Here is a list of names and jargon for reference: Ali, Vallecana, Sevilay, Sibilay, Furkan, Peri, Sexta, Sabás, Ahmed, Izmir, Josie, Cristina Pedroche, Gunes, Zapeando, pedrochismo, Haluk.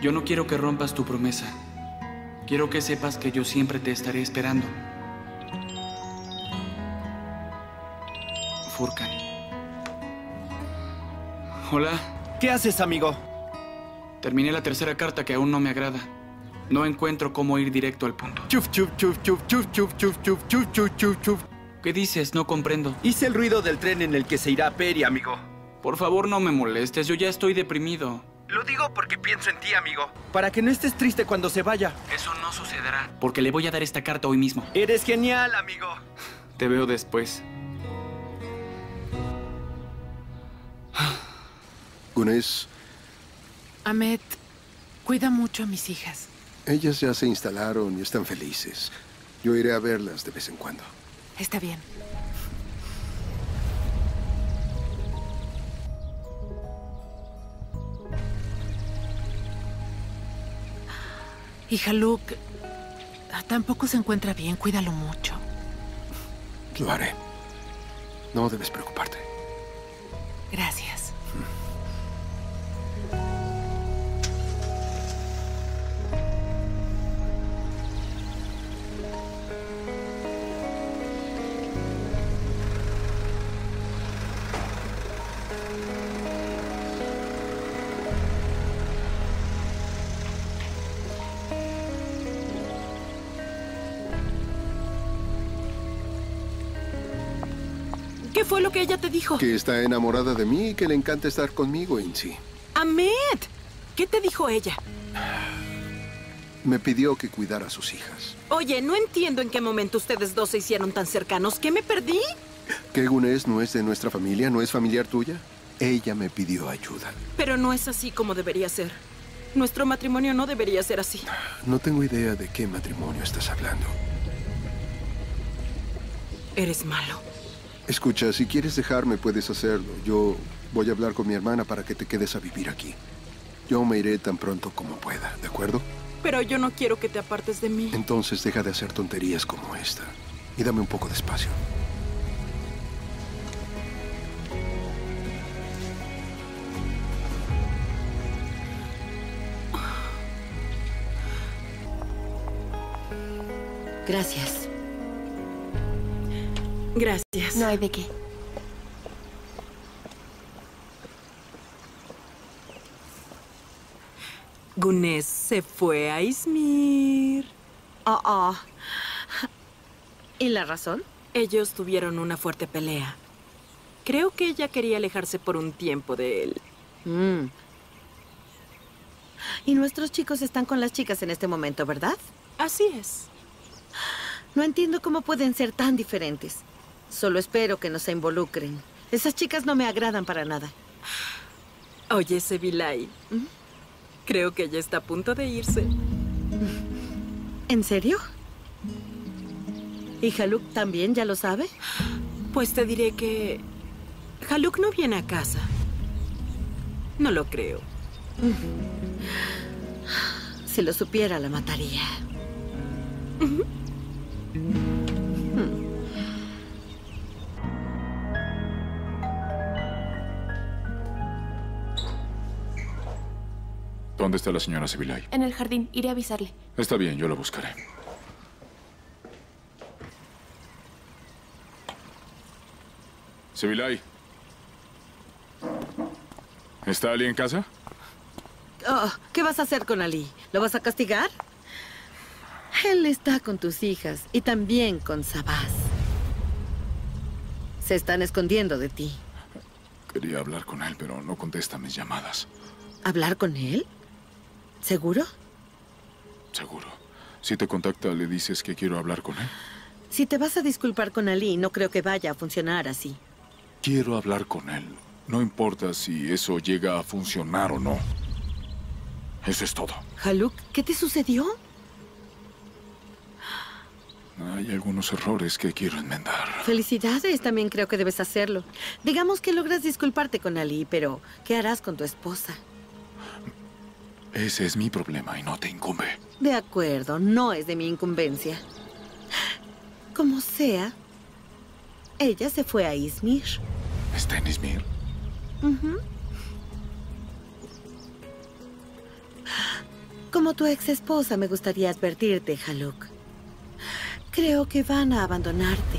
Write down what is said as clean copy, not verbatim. Yo no quiero que rompas tu promesa. Quiero que sepas que yo siempre te estaré esperando. Furkan. Hola. ¿Qué haces, amigo? Terminé la tercera carta que aún no me agrada. No encuentro cómo ir directo al punto. Chuf, chuf, chuf, chuf, chuf, chuf, chuf, chuf, chuf, chuf, chuf, chuf. ¿Qué dices? No comprendo. Hice el ruido del tren en el que se irá Peri, amigo. Por favor, no me molestes. Yo ya estoy deprimido. Lo digo porque pienso en ti, amigo. Para que no estés triste cuando se vaya. Eso no sucederá. Porque le voy a dar esta carta hoy mismo. Eres genial, amigo. Te veo después. Gunes. Ahmed, cuida mucho a mis hijas. Ellas ya se instalaron y están felices. Yo iré a verlas de vez en cuando. Está bien. Y Haluk tampoco se encuentra bien. Cuídalo mucho. Lo haré. No debes preocuparte. Gracias. ¿Qué fue lo que ella te dijo? Que está enamorada de mí y que le encanta estar conmigo, Insi. Ahmed, ¿qué te dijo ella? Me pidió que cuidara a sus hijas. Oye, no entiendo en qué momento ustedes dos se hicieron tan cercanos. ¿Qué me perdí? ¿Que Gunes no es de nuestra familia? ¿No es familiar tuya? Ella me pidió ayuda. Pero no es así como debería ser. Nuestro matrimonio no debería ser así. No tengo idea de qué matrimonio estás hablando. Eres malo. Escucha, si quieres dejarme, puedes hacerlo. Yo voy a hablar con mi hermana para que te quedes a vivir aquí. Yo me iré tan pronto como pueda, ¿de acuerdo? Pero yo no quiero que te apartes de mí. Entonces deja de hacer tonterías como esta y dame un poco de espacio. Gracias. Gracias. No hay de qué. Gunes se fue a Izmir. ¿Y la razón? Ellos tuvieron una fuerte pelea. Creo que ella quería alejarse por un tiempo de él. Y nuestros chicos están con las chicas en este momento, ¿verdad? Así es. No entiendo cómo pueden ser tan diferentes. Solo espero que nos involucren. Esas chicas no me agradan para nada. Oye, Sevilay. Creo que ella está a punto de irse. ¿En serio? ¿Y Haluk también ya lo sabe? Pues te diré que... Haluk no viene a casa. No lo creo. Si lo supiera, la mataría. ¿Dónde está la señora Sibilay? En el jardín. Iré a avisarle. Está bien, yo la buscaré. Sibilay. ¿Está Ali en casa? Oh, ¿qué vas a hacer con Ali? ¿Lo vas a castigar? Él está con tus hijas y también con Sabás. Se están escondiendo de ti. Quería hablar con él, pero no contesta mis llamadas. ¿Hablar con él? ¿Seguro? Seguro. Si te contacta, le dices que quiero hablar con él. Si te vas a disculpar con Ali, no creo que vaya a funcionar así. Quiero hablar con él. No importa si eso llega a funcionar o no. Eso es todo. Haluk, ¿qué te sucedió? Hay algunos errores que quiero enmendar. Felicidades, también creo que debes hacerlo. Digamos que logras disculparte con Ali, pero ¿qué harás con tu esposa? Ese es mi problema y no te incumbe. De acuerdo, no es de mi incumbencia. Como sea, ella se fue a Izmir. ¿Está en Izmir? Como tu ex esposa, me gustaría advertirte, Haluk. Creo que van a abandonarte.